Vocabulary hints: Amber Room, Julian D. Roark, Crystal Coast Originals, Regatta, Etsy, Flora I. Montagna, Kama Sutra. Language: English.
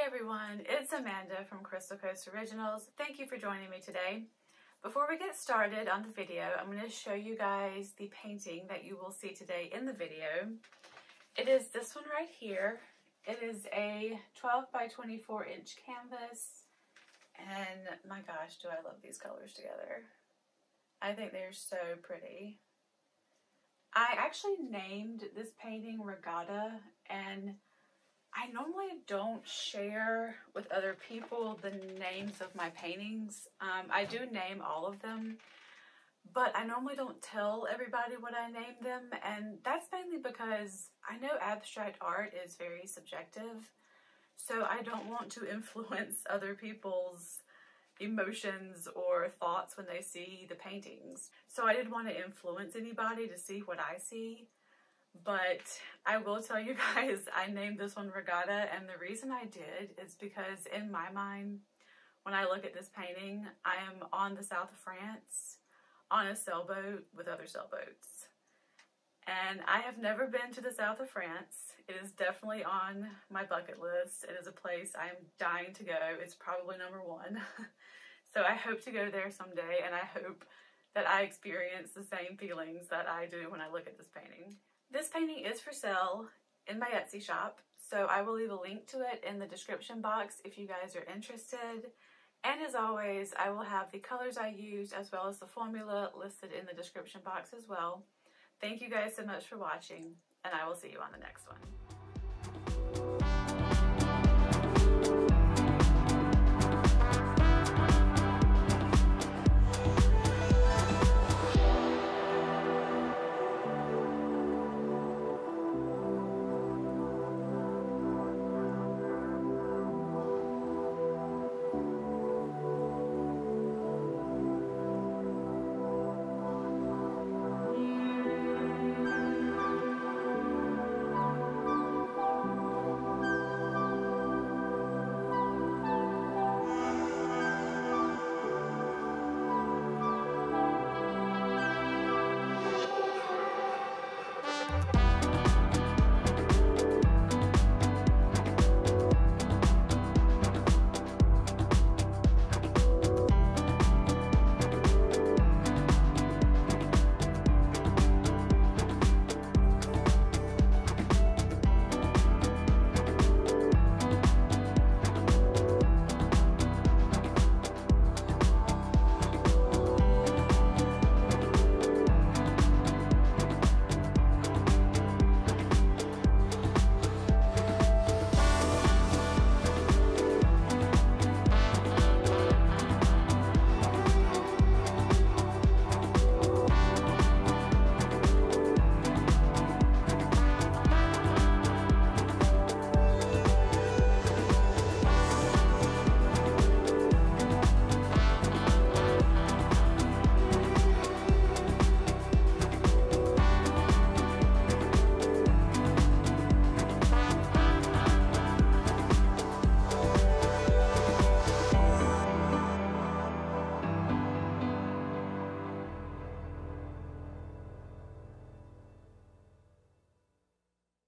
Hey everyone, it's Amanda from Crystal Coast Originals. Thank you for joining me today. Before we get started on the video, I'm going to show you guys the painting that you will see today in the video. It is this one right here. It is a 12 by 24 inch canvas, and my gosh, do I love these colors together. I think they're so pretty. I actually named this painting Regatta, and I normally don't share with other people the names of my paintings. I do name all of them, but I normally don't tell everybody what I name them, and that's mainly because I know abstract art is very subjective, so I don't want to influence other people's emotions or thoughts when they see the paintings. So I didn't want to influence anybody to see what I see. But I will tell you guys, I named this one Regatta, and the reason I did is because in my mind, when I look at this painting, I am on the south of France on a sailboat with other sailboats. And I have never been to the south of France. It is definitely on my bucket list. It is a place I'm dying to go. It's probably #1. So I hope to go there someday, and I hope that I experience the same feelings that I do when I look at this painting. This painting is for sale in my Etsy shop, so I will leave a link to it in the description box if you guys are interested. And as always, I will have the colors I used as well as the formula listed in the description box as well. Thank you guys so much for watching, and I will see you on the next one.